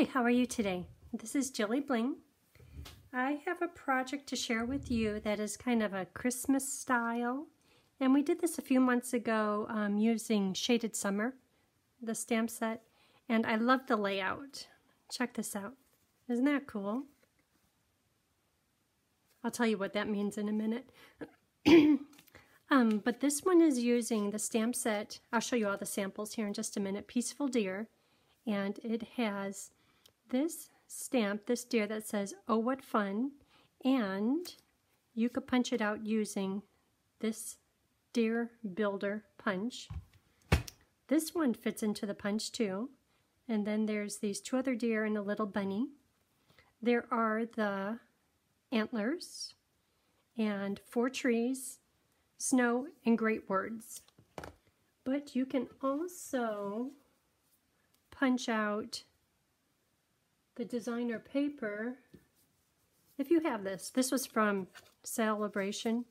Hi, how are you today? This is JilliBling. I have a project to share with you that is kind of a Christmas style, and we did this a few months ago using Shaded Summer, the stamp set, and I love the layout. Check this out. Isn't that cool? I'll tell you what that means in a minute. But this one is using the stamp set. I'll show you all the samples here in just a minute. Peaceful Deer. And it has this stamp, this deer that says, "Oh, what fun." And you could punch it out using this Deer Builder punch. This one fits into the punch too. And then there's these two other deer and a little bunny. There are the antlers and 4 trees, snow, and great words. But you can also punch out the designer paper if you have this. This was from Celebration,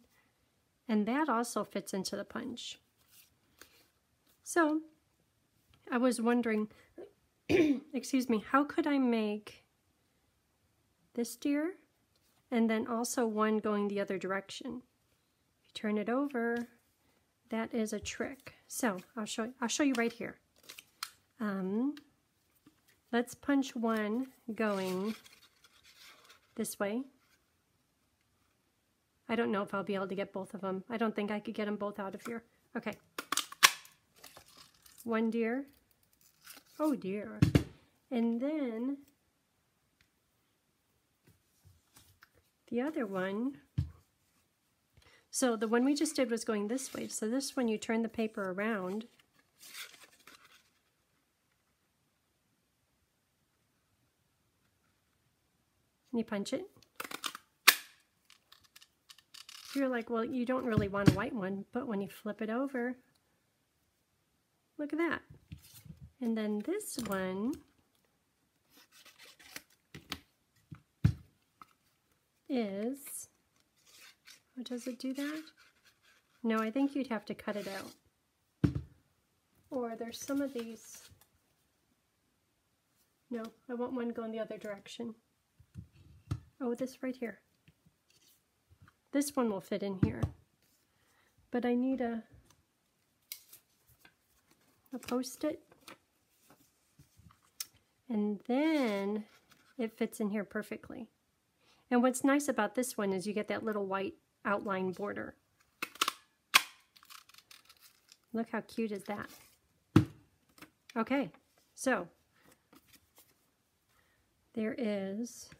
and that also fits into the punch. So I was wondering, excuse me, how could I make this deer and then also one going the other direction? If you turn it over, that is a trick. So I'll show you right here. Let's punch one going this way. I don't know if I'll be able to get both of them. I don't think I could get them both out of here. Okay. One deer. Oh dear. And then the other one. So the one we just did was going this way. So this one, you turn the paper around. You punch it. You're like, well, you don't really want a white one, but when you flip it over, look at that. And then this one is, oh, does it do that? No, I think you'd have to cut it out. Or there's some of these. No, I want one going the other direction. Oh, this right here. This one will fit in here. But I need a Post-it. And then it fits in here perfectly. And what's nice about this one is you get that little white outline border. Look how cute is that. Okay, so there is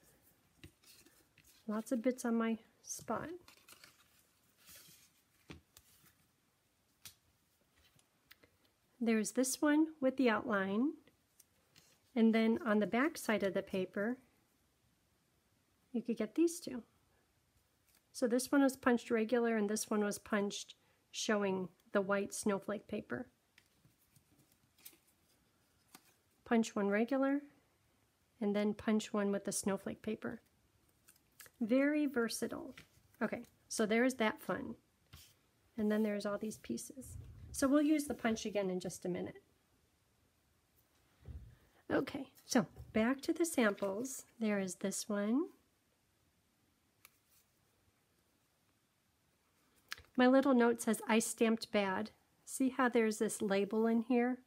lots of bits on my spot. There's this one with the outline, and then on the back side of the paper, you could get these two. So this one was punched regular, and this one was punched showing the white snowflake paper. Punch one regular, and then punch one with the snowflake paper. Very versatile. Okay, so there's that fun. And then there's all these pieces. So we'll use the punch again in just a minute. Okay, so back to the samples. There is this one. My little note says, "I stamped bad." See how there's this label in here?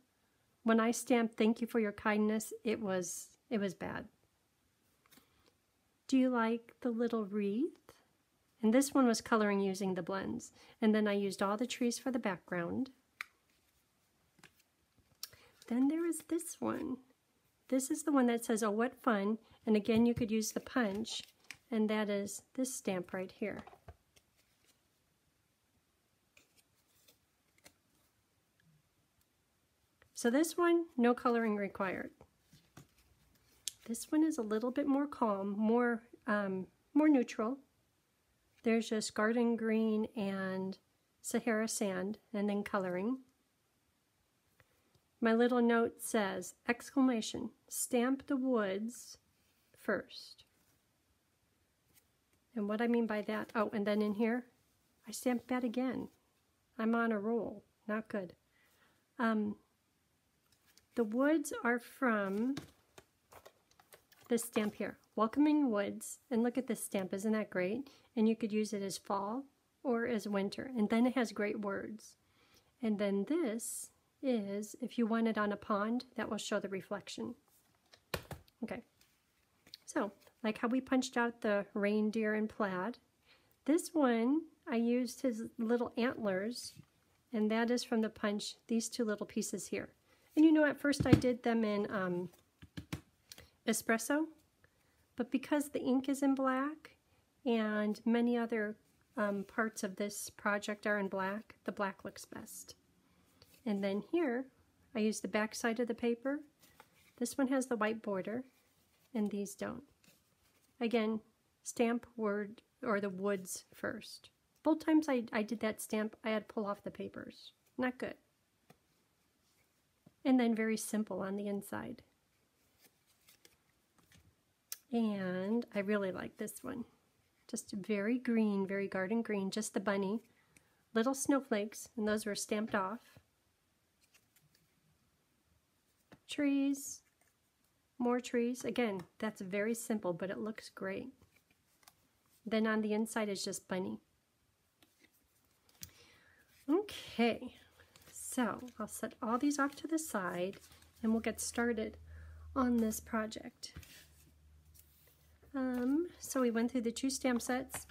When I stamped, "Thank you for your kindness," it was bad. Do you like the little wreath? And this one was coloring using the blends. And then I used all the trees for the background. Then there is this one. This is the one that says, "Oh, what fun." And again, you could use the punch. And that is this stamp right here. So this one, no coloring required. This one is a little bit more calm, more neutral. There's just Garden Green and Sahara Sand, and then coloring. My little note says, exclamation, "Stamp the woods first." And what I mean by that, oh, and then in here, I stamped that again. I'm on a roll, not good. The woods are from this stamp here, Welcoming Woods, and look at this stamp, isn't that great? And you could use it as fall or as winter, and then it has great words. And then this is, if you want it on a pond, that will show the reflection. Okay, so like how we punched out the reindeer in plaid, this one I used his little antlers, and that is from the punch, these two little pieces here. And you know, at first I did them in espresso, but because the ink is in black and many other parts of this project are in black, the black looks best. And then here, I use the back side of the paper. This one has the white border, and these don't. Again, stamp word or the woods first. Both times I did that stamp, I had to pull off the papers. Not good. And then very simple on the inside. And I really like this one. Just very green, very garden green, just the bunny. Little snowflakes, and those were stamped off. Trees, more trees. Again, that's very simple, but it looks great. Then on the inside is just bunny. Okay, so I'll set all these off to the side and we'll get started on this project. So we went through the two stamp sets.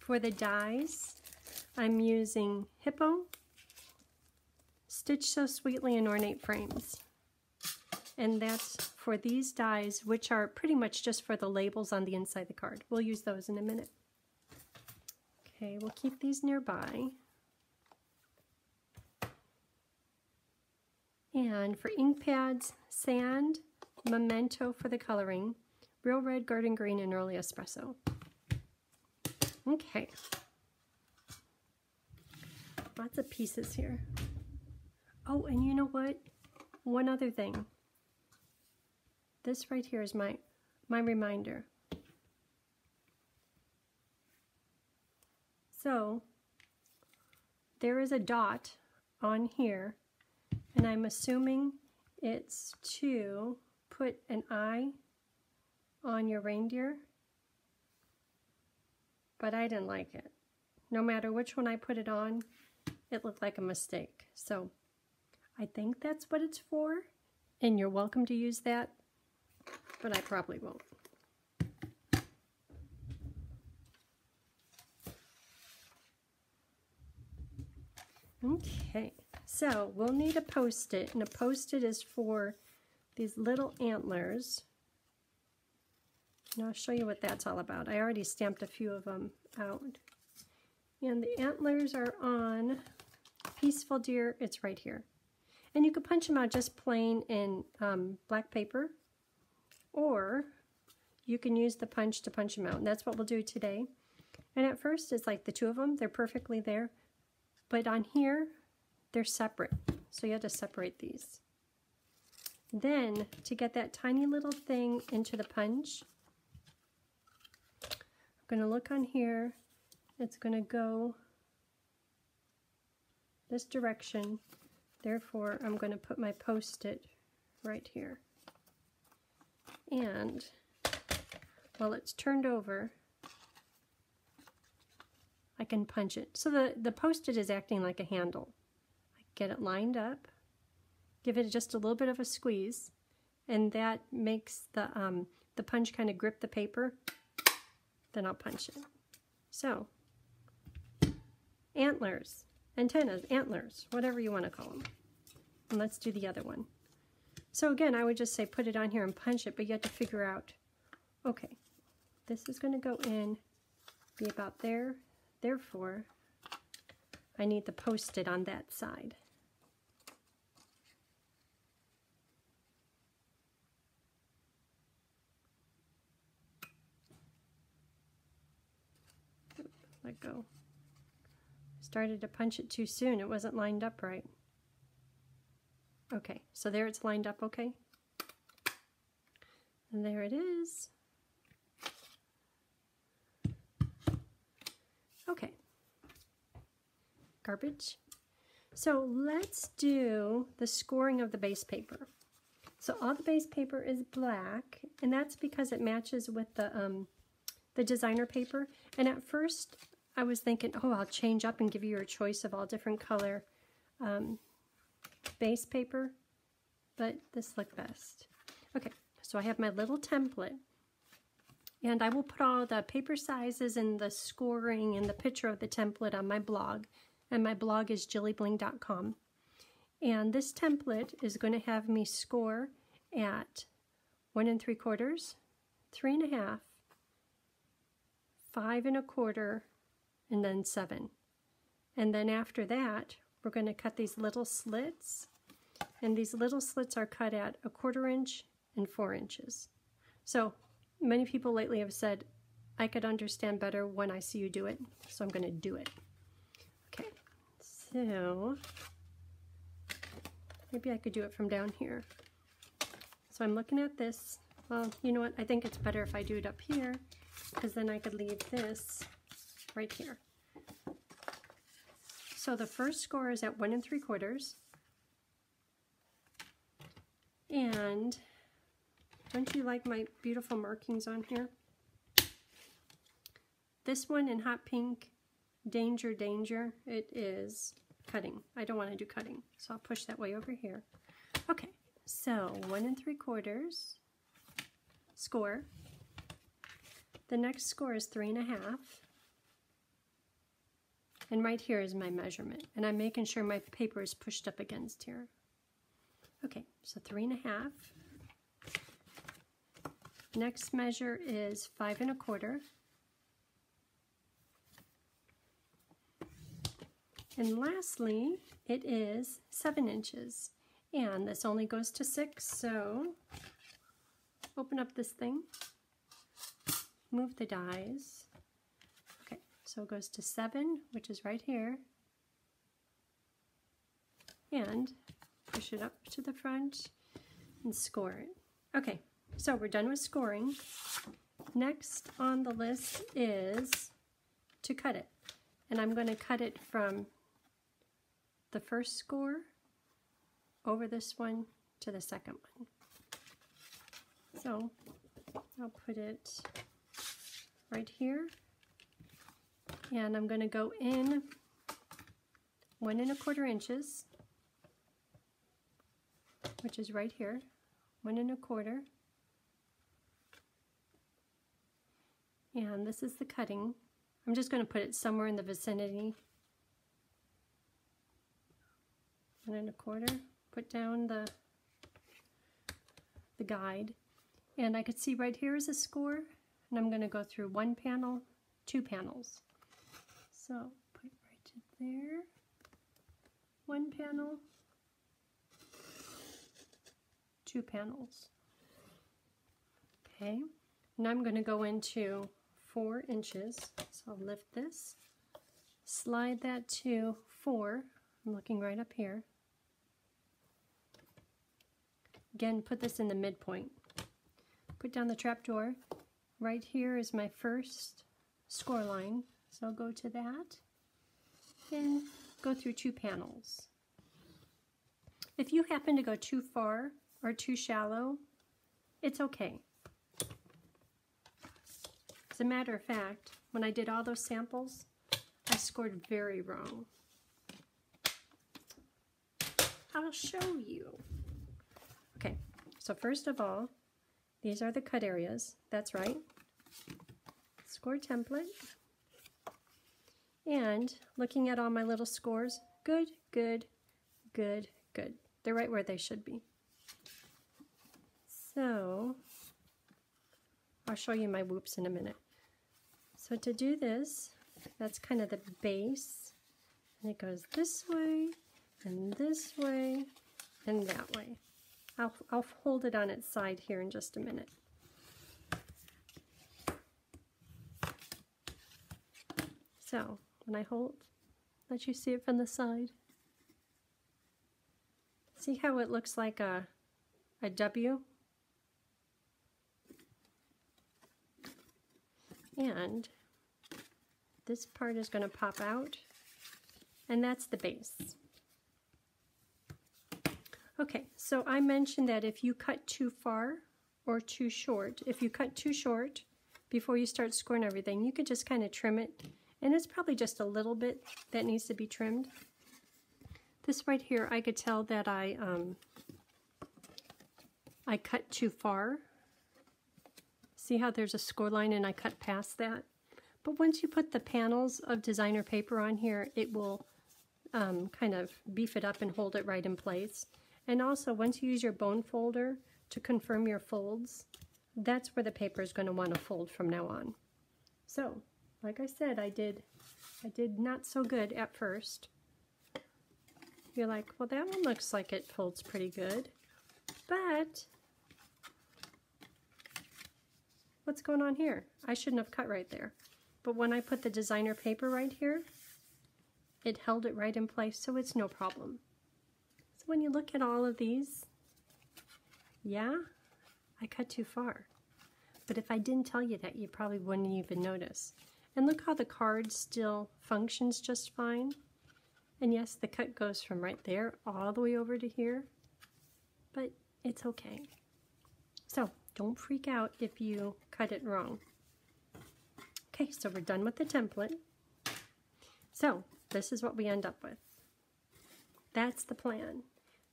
For the dies, I'm using Hippo, Stitch So Sweetly, and Ornate Frames. And that's for these dies, which are pretty much just for the labels on the inside of the card. We'll use those in a minute. Okay, we'll keep these nearby. And for ink pads, Sand, Memento for the coloring, Real Red, Garden Green, and Early Espresso. Okay. Lots of pieces here. Oh, and you know what? One other thing. This right here is my reminder. So, there is a dot on here, and I'm assuming it's to put an eye on your reindeer, but I didn't like it. No matter which one I put it on, it looked like a mistake. So I think that's what it's for, and you're welcome to use that, but I probably won't. Okay. So we'll need a Post-it, and a Post-it is for these little antlers. And I'll show you what that's all about. I already stamped a few of them out. And the antlers are on Peaceful Deer. It's right here. And you can punch them out just plain in black paper, or you can use the punch to punch them out. And that's what we'll do today. And at first, it's like the two of them. They're perfectly there. But on here, they're separate, so you have to separate these. Then, to get that tiny little thing into the punch, I'm going to look on here. It's going to go this direction. Therefore, I'm going to put my Post-it right here. And while it's turned over, I can punch it. So the Post-it is acting like a handle. Get it lined up, give it just a little bit of a squeeze, and that makes the punch kind of grip the paper, then I'll punch it. So, antlers, antennas, antlers, whatever you want to call them. And let's do the other one. So again, I would just say put it on here and punch it, but you have to figure out, okay, this is going to go in, be about there, therefore, I need the Post-it on that side. Let go. Started to punch it too soon. It wasn't lined up right. Okay, so there it's lined up, okay? And there it is. Okay. Garbage. So let's do the scoring of the base paper. So all the base paper is black, and that's because it matches with the designer paper. And at first I was thinking, oh, I'll change up and give you your choice of all different color base paper, but this looked best. Okay, so I have my little template, and I will put all the paper sizes and the scoring and the picture of the template on my blog, and my blog is jillybling.com. And this template is going to have me score at 1 3/4, 3 1/2, 5 1/4, and then 7. And then after that, we're going to cut these little slits. And these little slits are cut at 1/4 inch and 4 inches. So many people lately have said, I could understand better when I see you do it. So I'm going to do it. Okay, so maybe I could do it from down here. So I'm looking at this. Well, you know what? I think it's better if I do it up here, because then I could leave this right here. So the first score is at 1 3/4. And don't you like my beautiful markings on here? This one in hot pink, danger, danger, it is cutting. I don't want to do cutting, so I'll push that way over here. Okay, so 1 3/4 score. The next score is 3 1/2. And right here is my measurement, and I'm making sure my paper is pushed up against here. Okay, so 3 1/2. Next measure is 5 1/4. And lastly, it is 7 inches. And this only goes to 6, so open up this thing, move the dies. Okay, so it goes to 7, which is right here. And push it up to the front and score it. Okay, so we're done with scoring. Next on the list is to cut it. And I'm going to cut it from the first score over this one to the second one. So I'll put it right here. And I'm going to go in 1 1/4 inches. Which is right here, 1 1/4. And this is the cutting. I'm just going to put it somewhere in the vicinity. 1 1/4, put down the guide. And I could see right here is a score, and I'm going to go through one panel, 2 panels. So put it right there, 1 panel. 2 panels. Okay, now I'm going to go into 4 inches. So I'll lift this, slide that to 4. I'm looking right up here. Again, put this in the midpoint. Put down the trapdoor. Right here is my first score line. So I'll go to that and go through 2 panels. If you happen to go too far or too shallow, it's okay. As a matter of fact, when I did all those samples, I scored very wrong. I'll show you. Okay, so first of all, these are the cut areas. That's right. Score template. And looking at all my little scores, good, good, good, good. They're right where they should be. So I'll show you my whoops in a minute. So to do this, that's kind of the base, and it goes this way, and that way. I'll hold it on its side here in just a minute. So when I hold, let you see it from the side. See how it looks like a W? And this part is going to pop out, and that's the base. Okay, so I mentioned that if you cut too far or too short, if you cut too short before you start scoring everything, you could just kind of trim it. And it's probably just a little bit that needs to be trimmed. This right here, I could tell that I cut too far. See how there's a score line and I cut past that? But once you put the panels of designer paper on here, it will kind of beef it up and hold it right in place. And also, once you use your bone folder to confirm your folds, that's where the paper is going to want to fold from now on. So, like I said, I did not so good at first. You're like, well, that one looks like it folds pretty good. But, what's going on here? I shouldn't have cut right there. But when I put the designer paper right here, it held it right in place, so it's no problem. So when you look at all of these, yeah, I cut too far. But if I didn't tell you that, you probably wouldn't even notice. And look how the card still functions just fine. And yes, the cut goes from right there all the way over to here, but it's okay. So don't freak out if you cut it wrong. Okay, so we're done with the template. So this is what we end up with. That's the plan.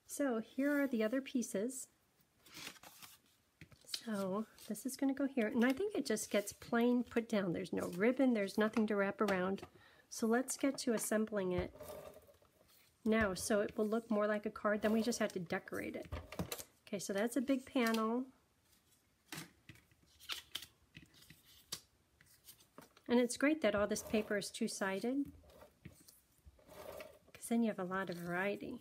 So here are the other pieces. So this is going to go here, and I think it just gets plain put down. There's no ribbon, there's nothing to wrap around. So let's get to assembling it now so it will look more like a card. Then we just have to decorate it. Okay, so that's a big panel. And it's great that all this paper is two-sided, because then you have a lot of variety.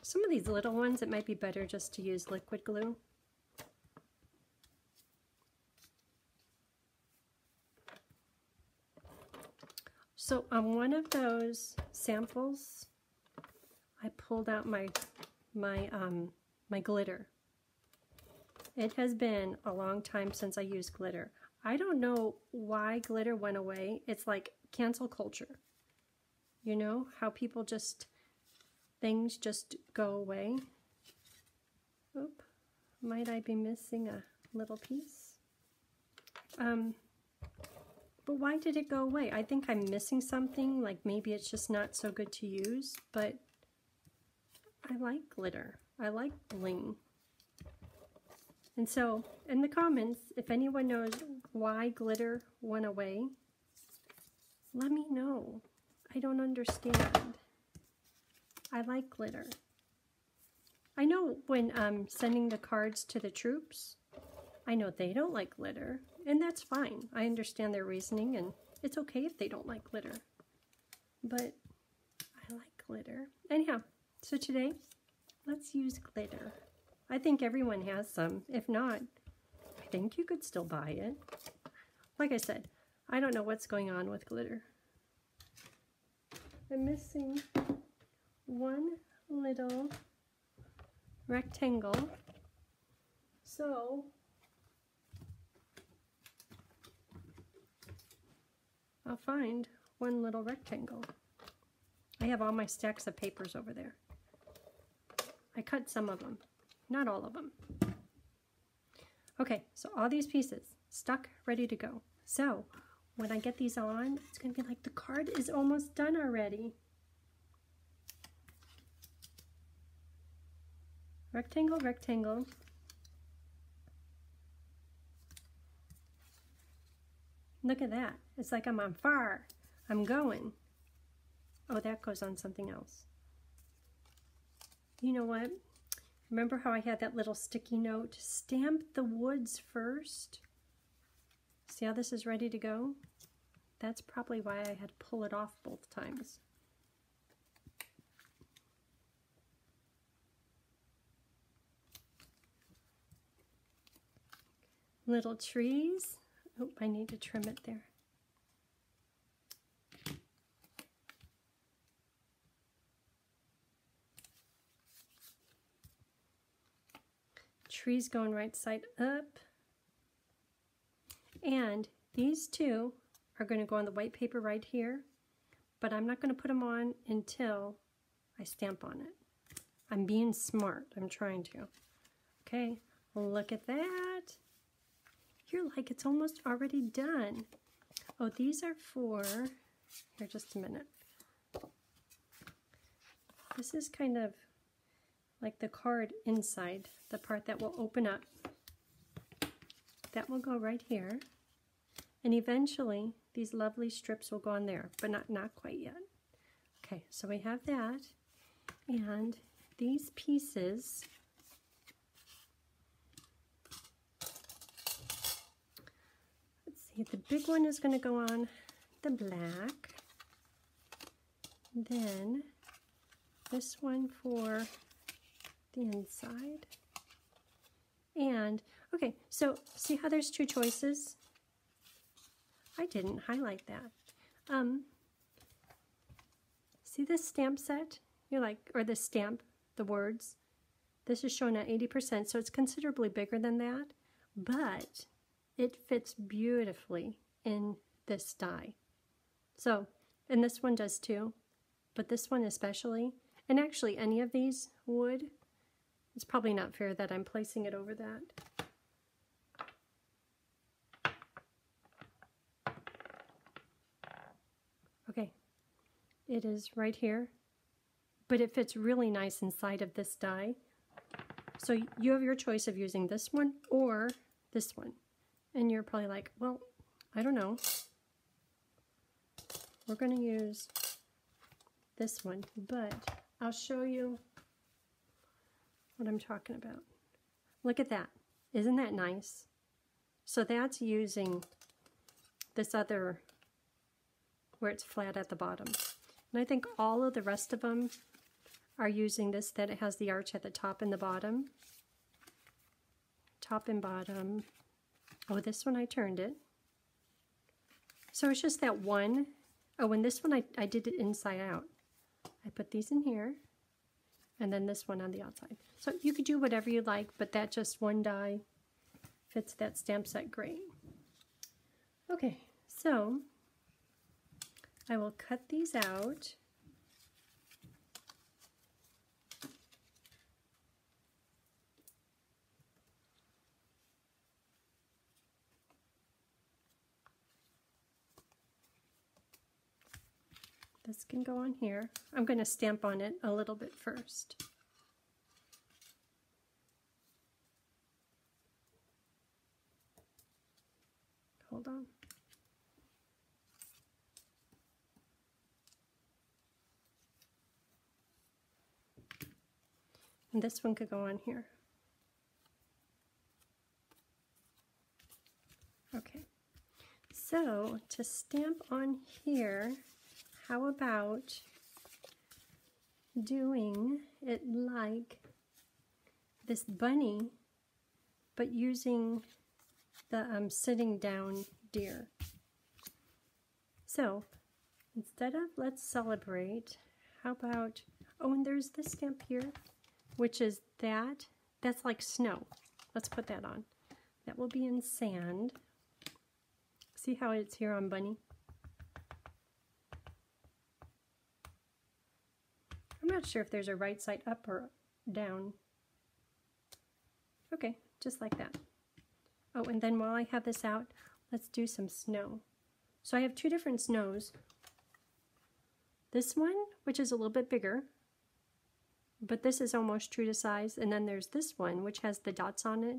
Some of these little ones, it might be better just to use liquid glue. So on one of those samples, I pulled out my glitter. It has been a long time since I used glitter. I don't know why glitter went away. It's like cancel culture. You know, how people just... things just go away. Oop, might I be missing a little piece? But why did it go away? I think I'm missing something, like maybe it's just not so good to use, but I like glitter. I like bling. And so, in the comments, if anyone knows why glitter went away, let me know. I don't understand. I like glitter. I know when I'm sending the cards to the troops, I know they don't like glitter, and that's fine. I understand their reasoning, and it's okay if they don't like glitter. But I like glitter. Anyhow, so today, let's use glitter. I think everyone has some. If not, I think you could still buy it. Like I said, I don't know what's going on with glitter. I'm missing one little rectangle. So, I'll find one little rectangle. I have all my stacks of papers over there. I cut some of them, not all of them. Okay, so all these pieces stuck, ready to go. So, when I get these on, it's gonna be like the card is almost done already. Rectangle, rectangle. Look at that. It's like I'm on fire. I'm going. Oh, that goes on something else. You know what? Remember how I had that little sticky note? Stamp the woods first. See how this is ready to go? That's probably why I had to pull it off both times. Little trees. Oh, I need to trim it there. Trees going right side up. And these two are going to go on the white paper right here, but I'm not going to put them on until I stamp on it. I'm being smart. I'm trying to. Okay, look at that. You're like, it's almost already done. Oh, these are for, here, just a minute. This is kind of like the card inside, the part that will open up. That will go right here. And eventually, these lovely strips will go on there, but not quite yet. Okay, so we have that. And these pieces the big one is going to go on the black, then this one for the inside. And okay, so see how there's two choices? I didn't highlight that. See this stamp set? You're like, or the stamp, the words. This is shown at 80%, so it's considerably bigger than that, but it fits beautifully in this die. So, and this one does too, but this one especially, and actually any of these would. It's probably not fair that I'm placing it over that. Okay, it is right here, but it fits really nice inside of this die. So you have your choice of using this one or this one. And you're probably like, well, I don't know. We're going to use this one, but I'll show you what I'm talking about. Look at that. Isn't that nice? So that's using this other where it's flat at the bottom. And I think all of the rest of them are using this, that it has the arch at the top and the bottom. Top and bottom. Oh, this one I turned it. So it's just that one. Oh, and this one I did it inside out. I put these in here, and then this one on the outside. So you could do whatever you like, but that just one die fits that stamp set great. Okay, so I will cut these out. This can go on here. I'm going to stamp on it a little bit first. Hold on. And this one could go on here. Okay. So to stamp on here, how about doing it like this bunny, but using the sitting down deer? So instead of let's celebrate, how about, oh, and there's this stamp here, which is that, that's like snow. Let's put that on. That will be in sand. See how it's here on bunny? I'm not sure if there's a right side up or down. Okay, just like that. Oh, and then while I have this out, let's do some snow. So I have two different snows. This one, which is a little bit bigger, but this is almost true to size. And then there's this one, which has the dots on it,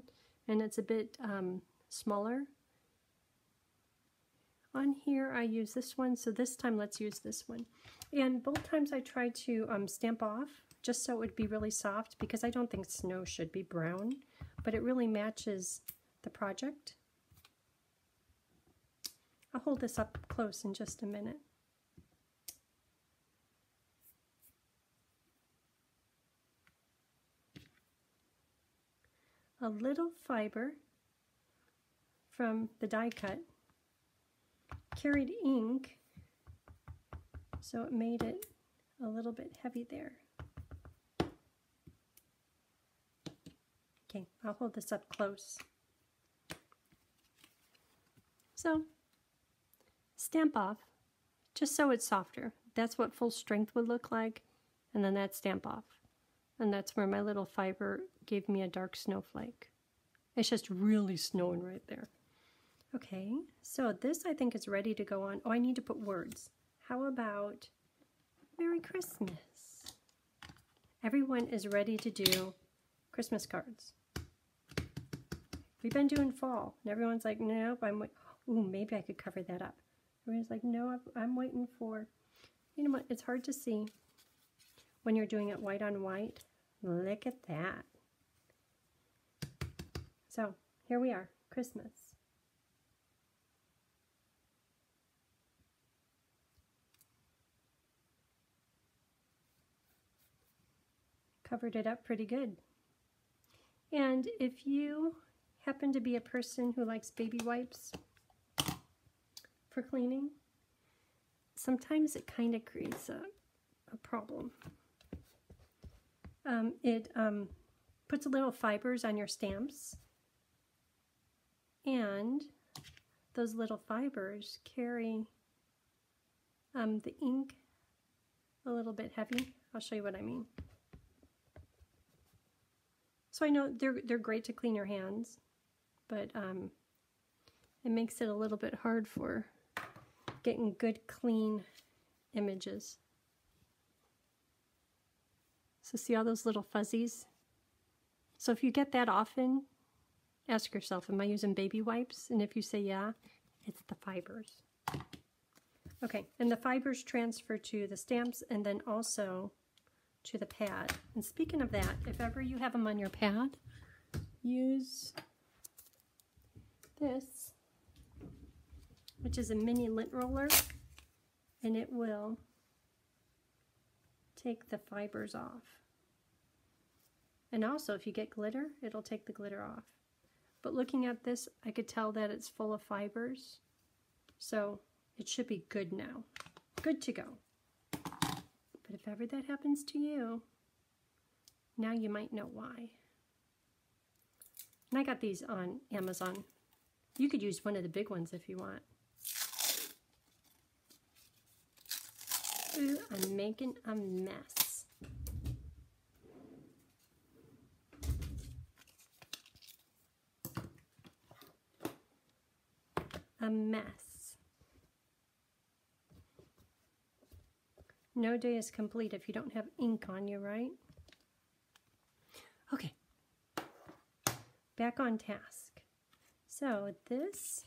and it's a bit smaller. On here, I use this one, so this time let's use this one. And both times I try to stamp off, just so it would be really soft, because I don't think snow should be brown, but it really matches the project. I'll hold this up close in just a minute. A little fiber from the die cut carried ink, so it made it a little bit heavy there. Okay, I'll hold this up close. So, stamp off, just so it's softer. That's what full strength would look like, and then that stamp off. And that's where my little fiber gave me a dark snowflake. It's just really snowing right there. Okay, so this I think is ready to go on. Oh, I need to put words. How about Merry Christmas? Everyone is ready to do Christmas cards. We've been doing fall, and everyone's like, nope, I'm waiting. Ooh, maybe I could cover that up. Everyone's like, no, I'm waiting for, you know what, it's hard to see when you're doing it white on white. Look at that. So, here we are, Christmas. Covered it up pretty good. And if you happen to be a person who likes baby wipes for cleaning, sometimes it kind of creates a problem. It puts little fibers on your stamps, and those little fibers carry the ink a little bit heavy. I'll show you what I mean. So I know they're great to clean your hands, but it makes it a little bit hard for getting good, clean images. So see all those little fuzzies? So if you get that often, ask yourself, am I using baby wipes? And if you say yeah, it's the fibers. Okay, and the fibers transfer to the stamps and then also to the pad. And speaking of that, if ever you have them on your pad, use this, which is a mini lint roller, and it will take the fibers off. And also, if you get glitter, it'll take the glitter off. But looking at this, I could tell that it's full of fibers, so it should be good now. Good to go. But if ever that happens to you, now you might know why. And I got these on Amazon. You could use one of the big ones if you want. Ooh, I'm making a mess. A mess. No day is complete if you don't have ink on you, right? Okay, back on task. So this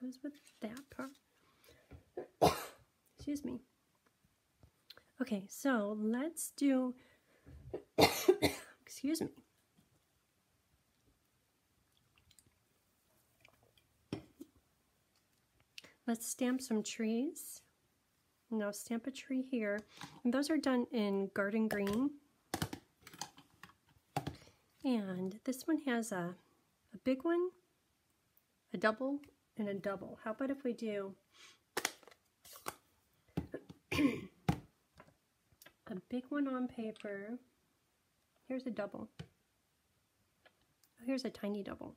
goes with that part. Excuse me. Okay, so let's do, excuse me. Let's stamp some trees. Now stamp a tree here, and those are done in Garden Green, and this one has a big one, a double, and a double. How about if we do a big one on paper, here's a double, here's a tiny double.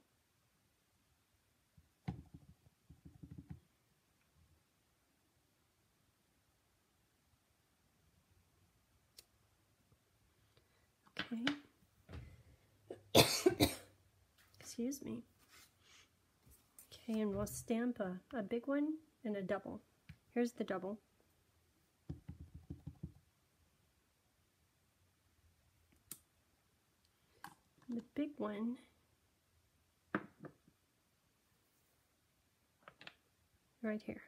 Excuse me. Okay, and we'll stamp a big one and a double. Here's the double. The big one right here.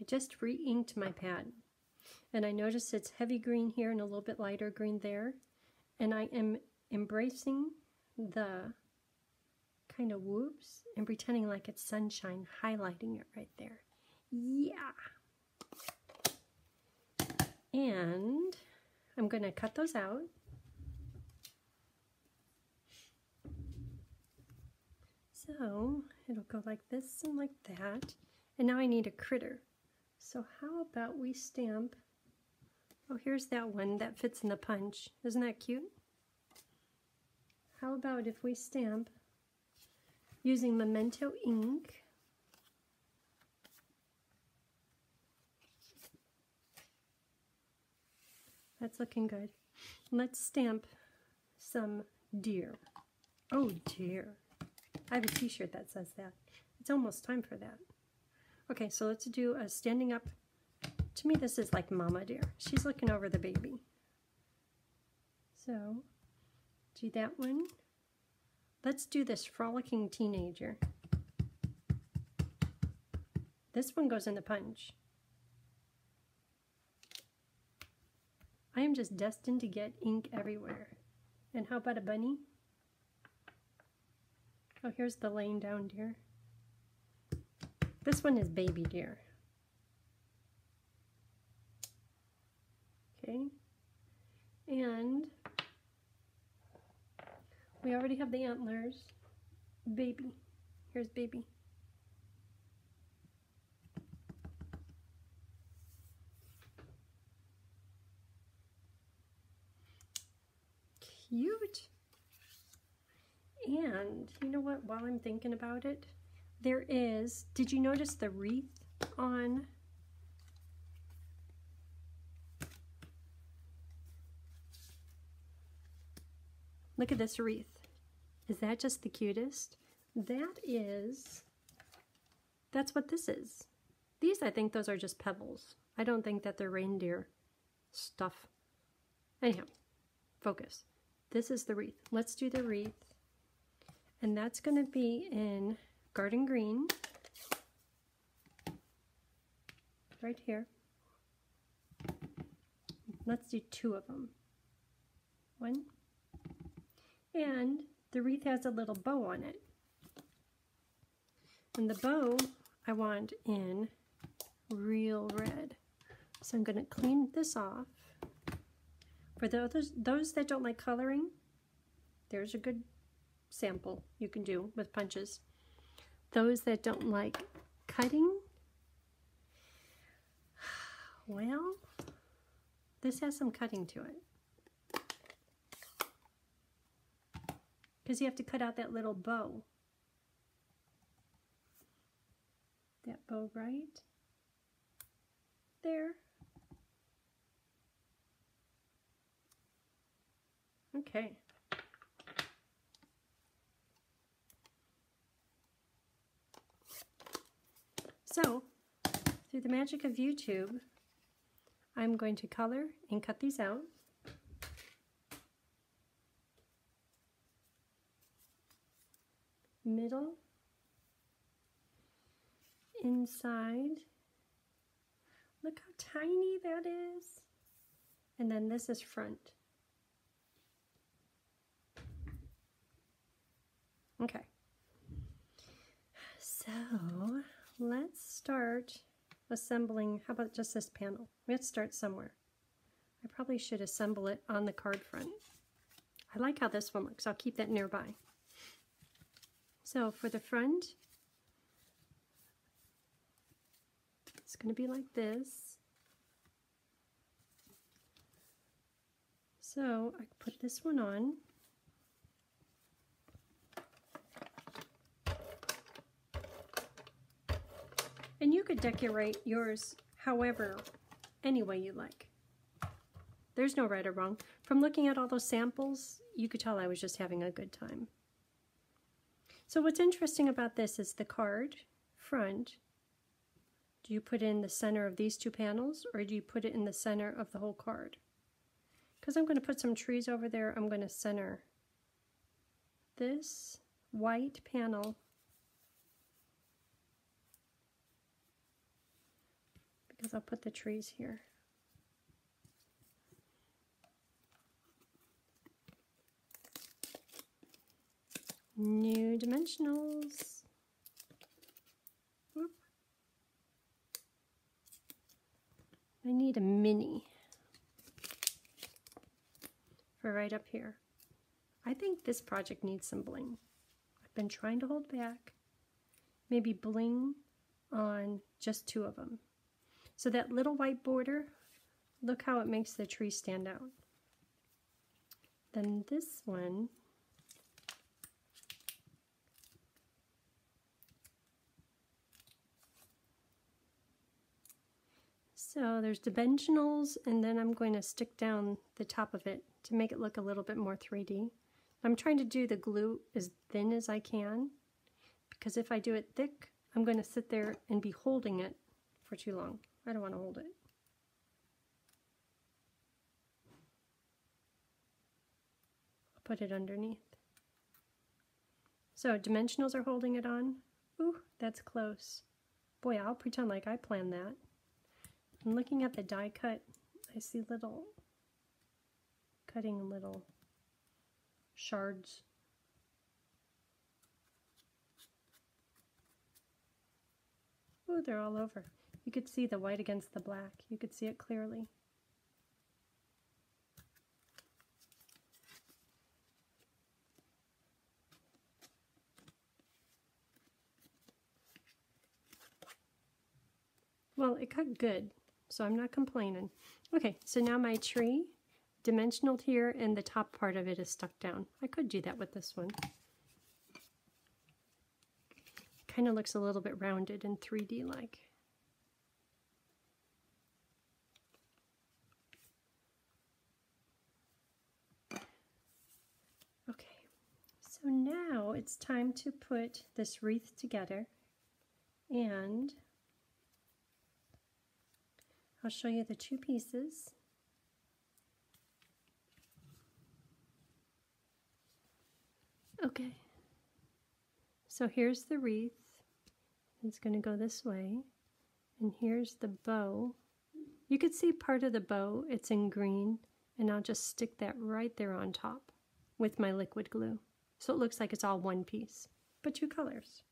I just re-inked my pad. And I notice it's heavy green here and a little bit lighter green there. And I am embracing the kind of whoops and pretending like it's sunshine, highlighting it right there. Yeah. And I'm going to cut those out. So it'll go like this and like that. And now I need a critter. So how about we stamp, oh, here's that one that fits in the punch. Isn't that cute? How about if we stamp using Memento ink? That's looking good. Let's stamp some deer. Oh dear. I have a t-shirt that says that. It's almost time for that. Okay, so let's do a standing up. To me, this is like Mama Deer. She's looking over the baby. So, do that one. Let's do this frolicking teenager. This one goes in the punch. I am just destined to get ink everywhere. And how about a bunny? Oh, here's the laying down deer. This one is baby deer. Okay. And we already have the antlers. Baby. Here's baby. Cute. And you know what, while I'm thinking about it, there is, did you notice the wreath on look at this wreath. Is that just the cutest? That is, that's what this is. These, I think those are just pebbles. I don't think that they're reindeer stuff. Anyhow, focus. This is the wreath. Let's do the wreath. And that's going to be in Garden Green. Right here. Let's do two of them. One. And the wreath has a little bow on it. And the bow I want in Real Red. So I'm going to clean this off. For those that don't like coloring, there's a good sample you can do with punches. Those that don't like cutting, well, this has some cutting to it. Because you have to cut out that little bow. That bow right there. Okay. So, through the magic of YouTube, I'm going to color and cut these out. Middle. Inside. Look how tiny that is. And then this is front. Okay, so let's start assembling. How about just this panel? Let's start somewhere. I probably should assemble it on the card front. I like how this one looks. I'll keep that nearby. So for the front, it's going to be like this. So I put this one on. And you could decorate yours however, any way you like. There's no right or wrong. From looking at all those samples, you could tell I was just having a good time. So what's interesting about this is the card front. Do you put it in the center of these two panels or do you put it in the center of the whole card? Because I'm going to put some trees over there, I'm going to center this white panel. I'll put the trees here. New dimensionals. Oop. I need a mini for right up here. I think this project needs some bling. I've been trying to hold back. Maybe bling on just two of them. So that little white border, look how it makes the tree stand out. Then this one, So there's dimensionals, and then I'm going to stick down the top of it to make it look a little bit more 3D. I'm trying to do the glue as thin as I can, because if I do it thick, I'm going to sit there and be holding it for too long. I don't want to hold it. Put it underneath. So dimensionals are holding it on. Ooh, that's close. Boy, I'll pretend like I planned that. I'm looking at the die cut. I see little cutting little shards. Ooh, they're all over. You could see the white against the black. You could see it clearly. Well, it cut good, so I'm not complaining. Okay, so now my tree, dimensional here, and the top part of it is stuck down. I could do that with this one. Kind of looks a little bit rounded and 3D-like. Okay, so now it's time to put this wreath together, and I'll show you the two pieces. Okay, so here's the wreath. It's going to go this way. And here's the bow. You could see part of the bow, it's in green, and I'll just stick that right there on top with my liquid glue. So it looks like it's all one piece, but two colors.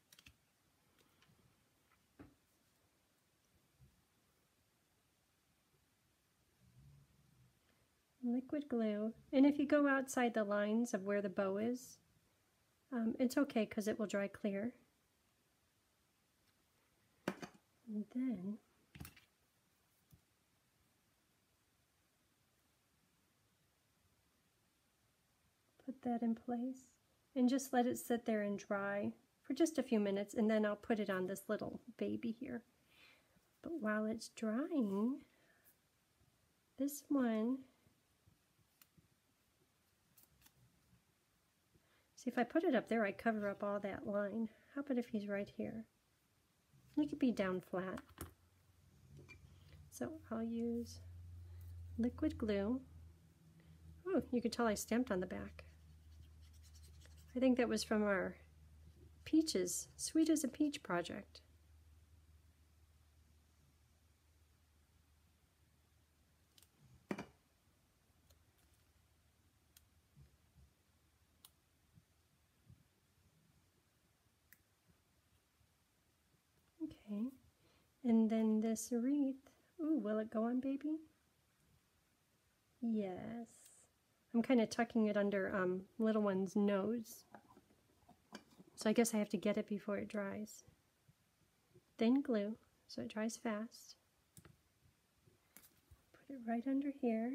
Liquid glue, and if you go outside the lines of where the bow is, it's okay because it will dry clear. And then put that in place and just let it sit there and dry for just a few minutes, and then I'll put it on this little baby here. But while it's drying, this one, see, if I put it up there, I cover up all that line. How about if he's right here? He could be down flat. So I'll use liquid glue. Oh, you could tell I stamped on the back. I think that was from our peaches, Sweet as a Peach project. And then this wreath, ooh, will it go on, baby? Yes. I'm kind of tucking it under little one's nose. So I guess I have to get it before it dries. Thin glue, so it dries fast. Put it right under here.